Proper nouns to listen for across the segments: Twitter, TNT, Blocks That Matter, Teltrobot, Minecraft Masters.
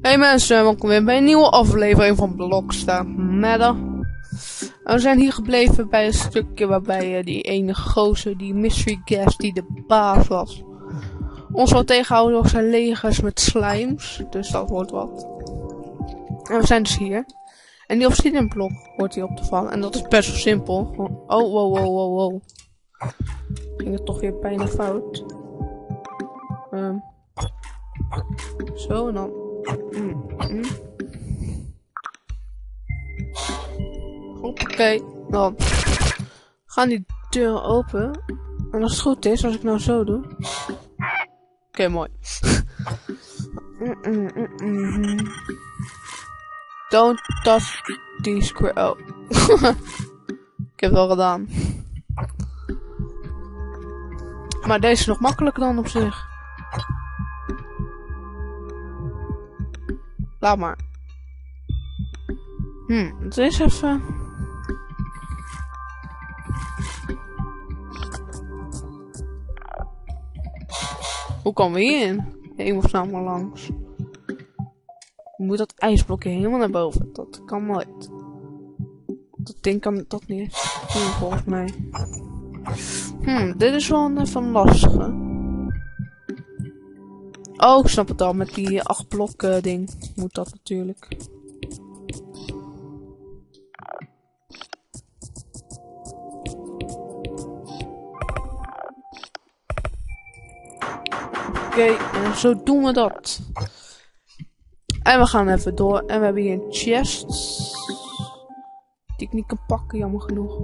Hey mensen, welkom weer bij een nieuwe aflevering van Blocks That Matter. We zijn hier gebleven bij een stukje waarbij die ene gozer, die mystery guest, die de baas was, ons wil tegenhouden door zijn legers met slimes. Dus dat wordt wat. En we zijn dus hier. En die obsidian blok wordt hier op te vallen. En dat is best wel simpel. Oh, wow, wow, wow, wow. Ging het toch weer bijna fout. Zo, en dan... Oké, dan gaan die deuren open. En als het goed is, als ik nou zo doe. Oké, mooi. Don't touch the square. Oh. Ik heb het wel gedaan. Maar deze is nog makkelijker dan op zich. Laat maar. Het is even... Hoe komen we hierin? Ik moet snel maar langs. Je moet dat ijsblokje helemaal naar boven. Dat kan nooit. Dat ding kan dat niet. Volgens mij. Dit is wel een lastige. Oh, ik snap het al. Met die 8 blokken ding moet dat natuurlijk. Oké, en zo doen we dat. En we gaan even door. En we hebben hier een chest. Die ik niet kan pakken, jammer genoeg.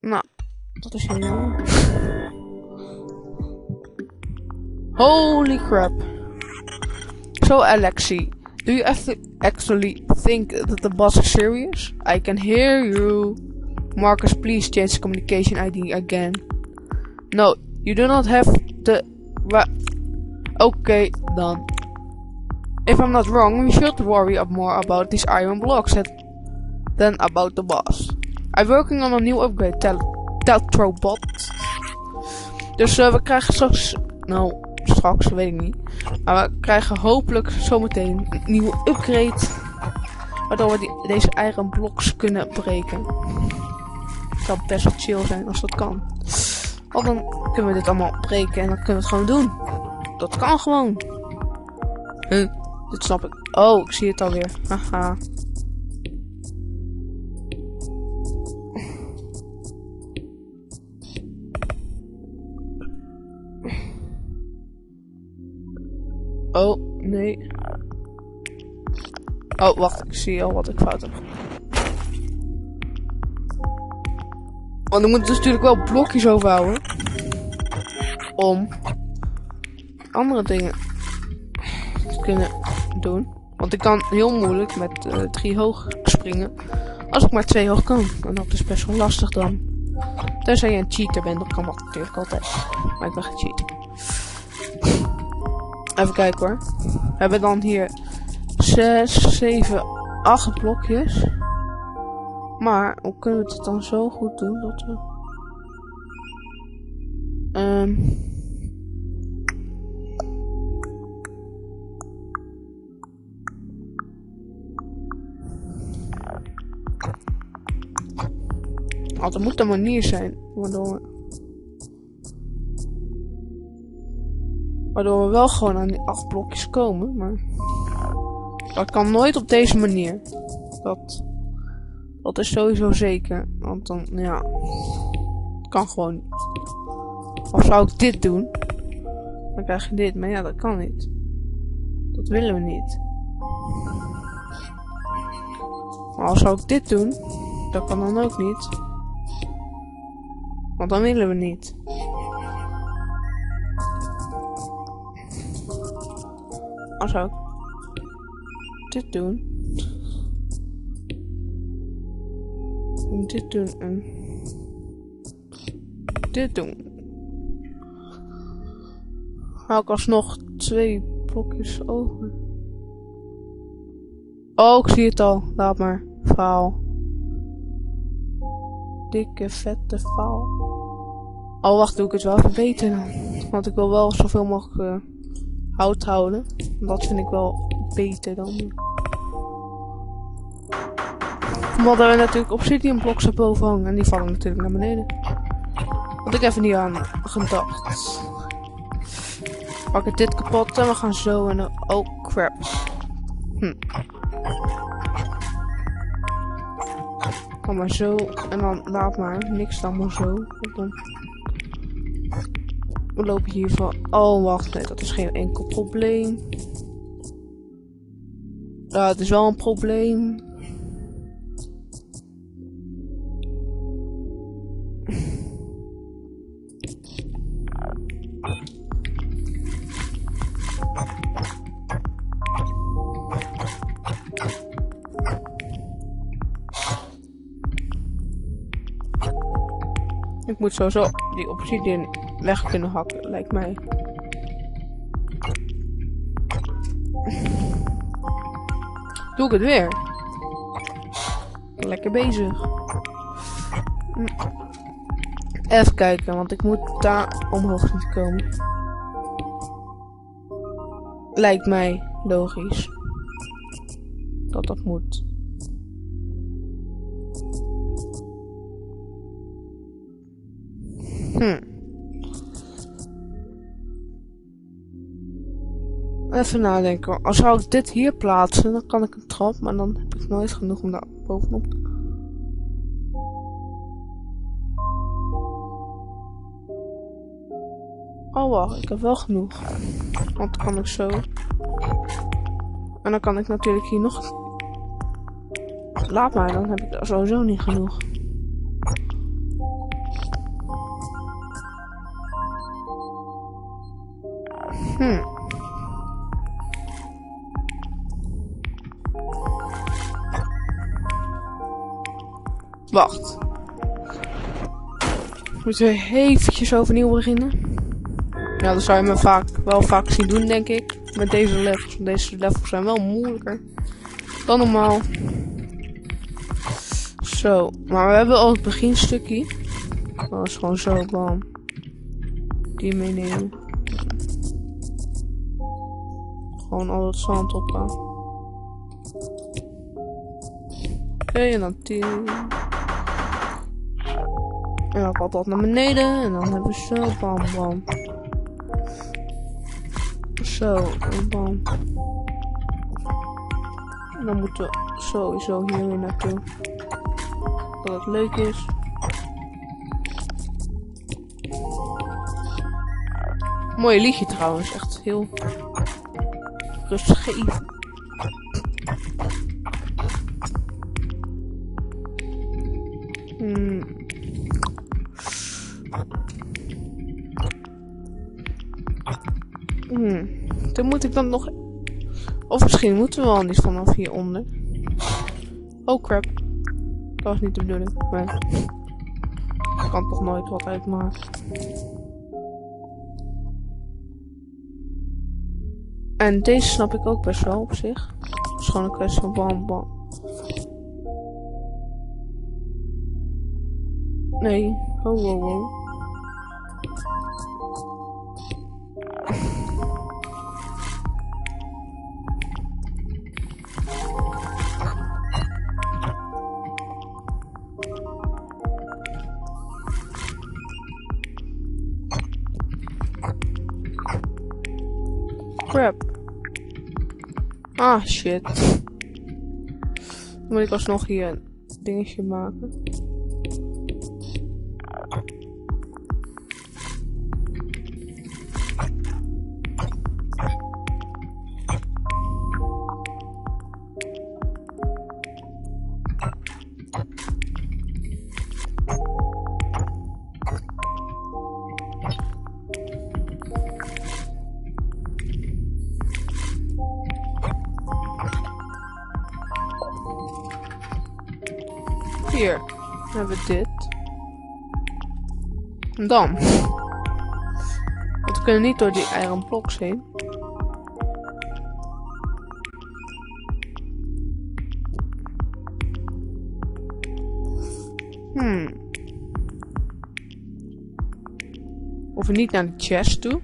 Nou, dat is jammer. Holy crap. So Alexi, do you actually think that the boss is serious? I can hear you. Marcus, please change the communication ID again. No, you do not have the... Okay, done. If I'm not wrong, we should worry more about these iron blocks than about the boss. I'm working on a new upgrade, Teltrobot. Dus we krijgen straks... Nou... Straks, weet ik niet. Maar we krijgen hopelijk zometeen een nieuwe upgrade. Waardoor we deze iron blocks kunnen breken. Het zou best wel chill zijn als dat kan. Want dan kunnen we dit allemaal breken en dan kunnen we het gewoon doen. Dat kan gewoon. Dit snap ik. Oh, ik zie het alweer. Haha. Oh, nee. Oh, wacht. Ik zie al wat ik fout heb. Want ik moet dus natuurlijk wel blokjes overhouden. Om andere dingen te kunnen doen. Want ik kan heel moeilijk met 3 hoog springen. Als ik maar 2 hoog kan. En dat is best wel lastig dan. Tenzij je een cheater bent, dan kan dat natuurlijk altijd. Maar ik ben geen cheater. Even kijken hoor. We hebben dan hier 6, 7, 8 blokjes. Maar hoe kunnen we het dan zo goed doen dat we... Oh, er moet een manier zijn waardoor we... Waardoor we wel gewoon aan die 8 blokjes komen, maar... Dat kan nooit op deze manier. Dat is sowieso zeker. Want dan, ja... Kan gewoon niet. Of zou ik dit doen? Dan krijg je dit, maar ja, dat kan niet. Dat willen we niet. Maar als zou ik dit doen? Dat kan dan ook niet. Want dan willen we niet. Als zou ik dit doen. En dit doen en dit doen. Hou ik alsnog 2 blokjes over. Oh, ik zie het al. Laat maar. Faal. Dikke vette faal. Oh, wacht. Doe ik het wel even beter dan. Want ik wil wel zoveel mogelijk... hout houden. Dat vind ik wel beter dan. Omdat we natuurlijk obsidian blocks erboven hangen. En die vallen natuurlijk naar beneden. Had ik even niet aan gedacht. Pak ik dit kapot en we gaan zo en dan... Oh crap. Kom maar zo en dan laat maar. Niks dan maar zo. We lopen hier van... Oh wacht, nee, dat is geen enkel probleem. Het is wel een probleem. Ik moet sowieso die obsidian weg kunnen hakken, lijkt mij. Doe ik het weer? Lekker bezig. Even kijken, want ik moet daar omhoog niet komen. Lijkt mij logisch. Dat moet. Even nadenken. Als zou ik dit hier plaatsen, dan kan ik een trap, maar dan heb ik nooit genoeg om daar bovenop te... Oh wacht, ik heb wel genoeg. Want dan kan ik zo. En dan kan ik natuurlijk hier nog... Laat maar, dan heb ik daar sowieso niet genoeg. Wacht. Moeten we eventjes overnieuw beginnen? Ja, dat zou je me wel vaak zien doen, denk ik. Met deze levels. Want deze levels zijn wel moeilijker dan normaal. Zo. Maar we hebben al het beginstukje. Dat is gewoon zo, bam. Die meenemen. Gewoon al het zand opgaan. Oké, en dan 10. En dan valt dat naar beneden. En dan hebben we zo, bam, bam. Zo, bam. En dan moeten we sowieso hier weer naartoe. Dat het leuk is. Mooi liedje trouwens, echt heel rustgevend. Dan moet ik dan nog... Of misschien moeten we wel niet vanaf hieronder. Oh crap. Dat was niet de bedoeling. Maar... Ik kan toch nooit wat uitmaken. En deze snap ik ook best wel op zich. Het is gewoon een kwestie van bam bam. Nee. Oh wow wow. Crap. Ah, shit. Dan moet ik alsnog hier een dingetje maken. Hier hebben we dit. En dan. Want we kunnen niet door die iron blocks heen. Of we niet naar de chest toe.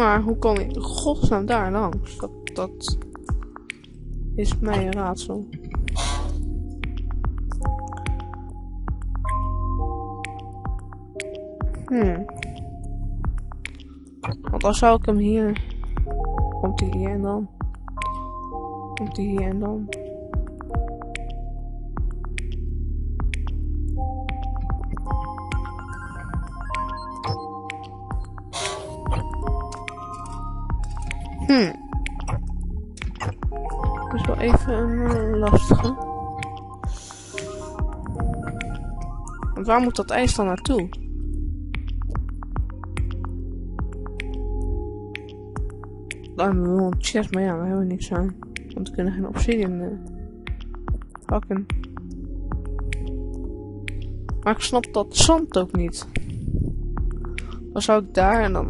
Maar hoe kan ik godsnaam daar langs? Dat is mij een raadsel. Want dan zou ik hem hier... Komt hij hier en dan? Komt hij hier en dan? Dat is wel even een lastige. Want waar moet dat ijs dan naartoe? Dan hebben we wel een chest, maar ja, daar hebben we niks aan. Want we kunnen geen obsidian pakken. Maar ik snap dat zand ook niet. Dan zou ik daar en dan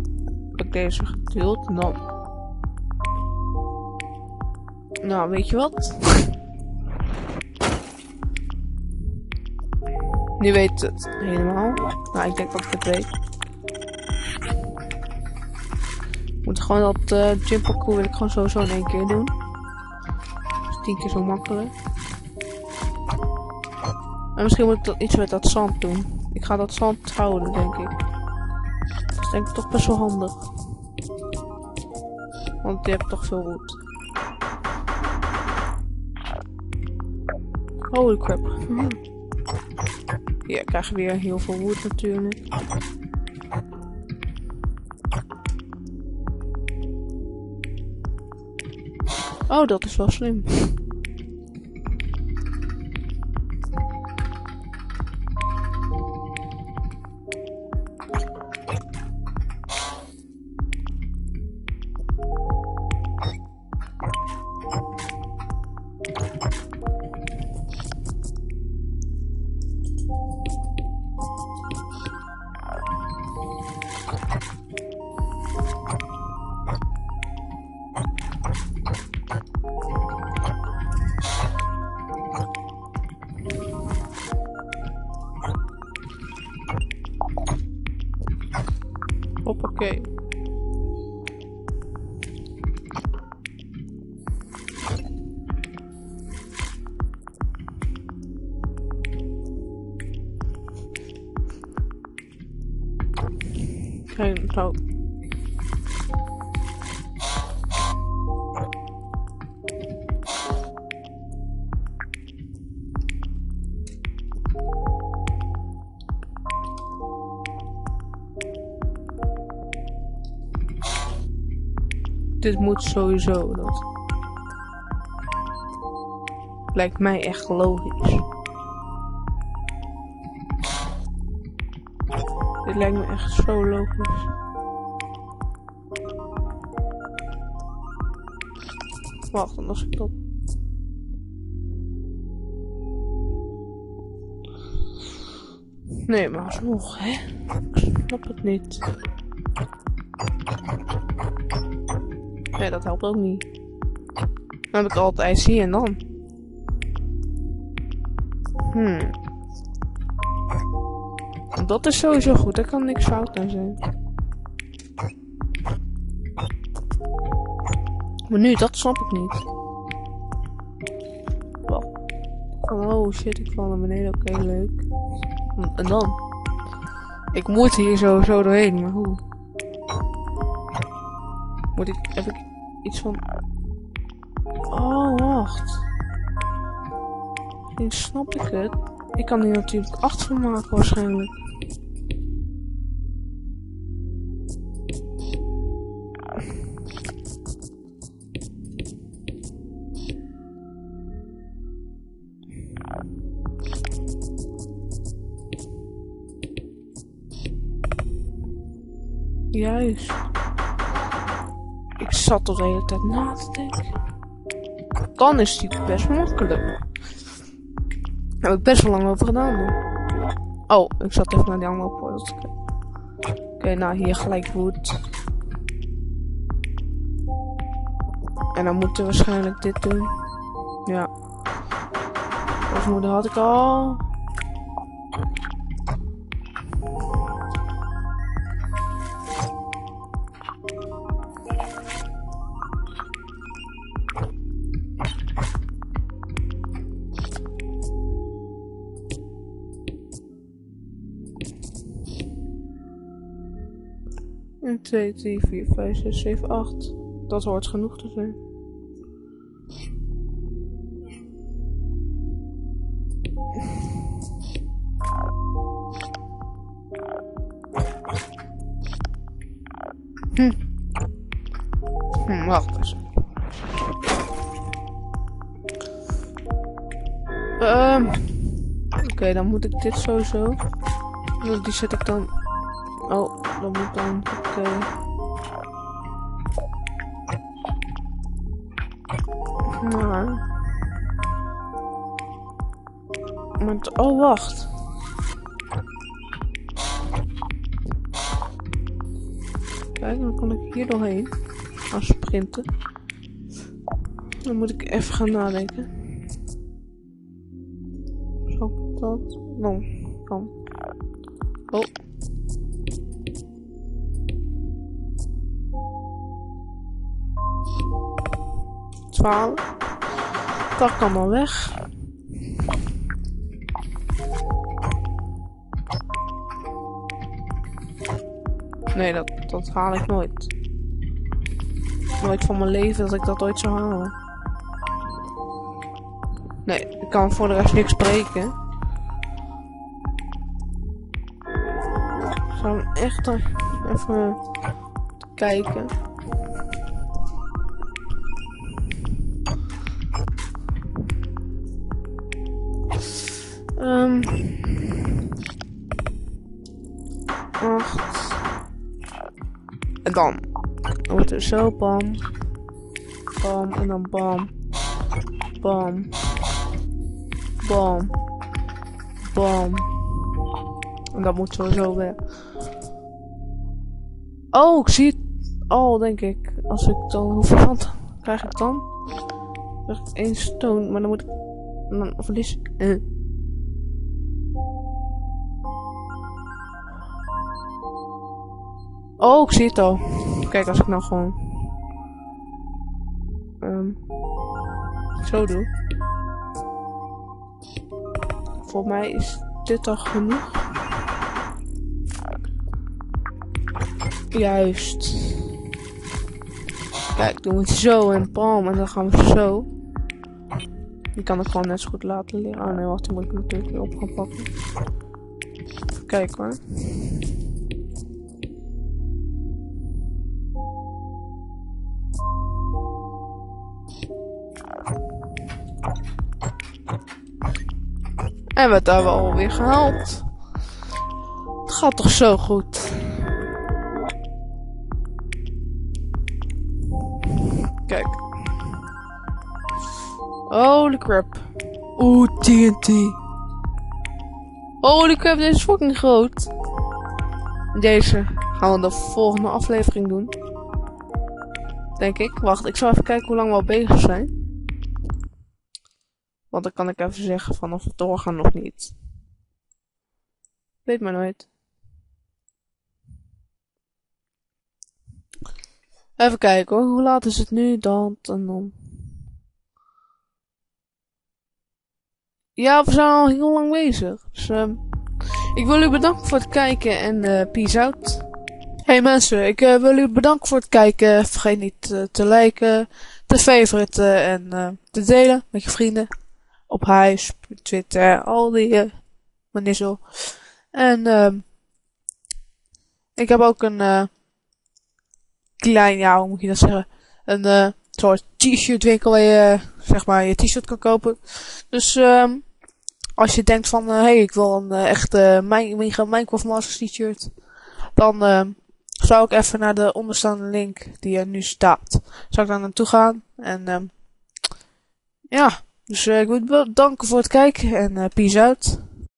heb ik deze geduld en dan... Nou, weet je wat? Nu weet het helemaal. Nou, ik denk dat ik het weet. Ik moet gewoon dat gym parcours wil ik gewoon sowieso in één keer doen. Dat is 10 keer zo makkelijk. En misschien moet ik dat iets met dat zand doen. Ik ga dat zand houden, denk ik. Dat is denk ik toch best wel handig. Want je hebt toch veel roet. Holy crap. Ja, ik krijg weer heel veel wood natuurlijk. Oh, dat is wel slim. Hoppakee. Geen zo. Dit moet sowieso, dat lijkt mij echt logisch. Dit lijkt me echt zo logisch. Wacht, anders ik dat... Nee, maar alsnog, hè? Ik snap het niet. Nee, dat helpt ook niet. Dan heb ik altijd ijs hier en dan. Dat is sowieso goed, daar kan niks fout aan zijn. Maar nu, dat snap ik niet. Oh shit, ik val naar beneden, oké, leuk. En dan? Ik moet hier sowieso doorheen, maar hoe? Moet ik, heb ik iets van... Oh, wacht. Nu snap ik het. Ik kan hier natuurlijk 8 van maken waarschijnlijk. Juist. Ik zat er de hele tijd na te denken. Dan is die best makkelijk. Daar heb ik best wel lang over gedaan. Hoor. Oh, ik zat even naar die andere poort. Oké, nou hier gelijk wood. En dan moeten we waarschijnlijk dit doen. Ja. Of moeder had ik al. 1, 2, 3, 4, 5, 6, 7, 8. Dat hoort genoeg te zijn. Wacht eens. Oké, dan moet ik dit sowieso. Die zet ik dan. Oh, dat moet dan. Oké. Maar het... Oh, wacht. Kijk, dan kan ik hier doorheen. Als sprinten. Dan moet ik even gaan nadenken. Zo, dat. Dan. Kan. Oh. Dat kan dan weg. Nee, dat haal ik nooit. Nooit van mijn leven dat ik dat ooit zou halen. Nee, ik kan voor de rest niks breken. Ik zou hem echt even kijken. Wacht. En dan wordt er zo bam. Bam en dan bam. Bam. Bam. Bam. En dat moet sowieso weg. Oh, ik zie het. Oh, denk ik. Als ik dan hoeveel van krijg ik dan? Krijg ik 1 stone, maar dan moet ik. En dan verlies ik. Oh, ik zie het al. Kijk, als ik nou gewoon... zo doe. Voor mij is dit al genoeg. Juist. Kijk, doen we het zo en palm. En dan gaan we zo. Die kan ik gewoon net zo goed laten liggen. Oh nee, wacht, die moet ik natuurlijk weer op gaan pakken. Even kijken hoor. En we het daar wel weer gehaald. Het gaat toch zo goed. Kijk. Holy crap. Oeh, TNT. Holy crap, deze is fucking groot. Deze gaan we de volgende aflevering doen. Denk ik. Wacht, ik zal even kijken hoe lang we al bezig zijn. Want dan kan ik even zeggen van of we doorgaan of niet. Weet maar nooit. Even kijken hoor. Hoe laat is het nu? Dat en dan. Ja, we zijn al heel lang bezig. Dus ik wil u bedanken voor het kijken en peace out. Hey mensen, ik wil u bedanken voor het kijken. Vergeet niet te liken, te favoriten en te delen met je vrienden. Op huis, Twitter, al die manier zo. En ik heb ook een klein, ja hoe moet je dat zeggen, een soort t-shirt winkel waar je zeg maar je t-shirt kan kopen. Dus als je denkt van, hey, ik wil een echte Minecraft Masters t-shirt, dan zou ik even naar de onderstaande link die er nu staat, zou ik daar naartoe gaan. En ja. Dus ik wil bedanken voor het kijken en peace out.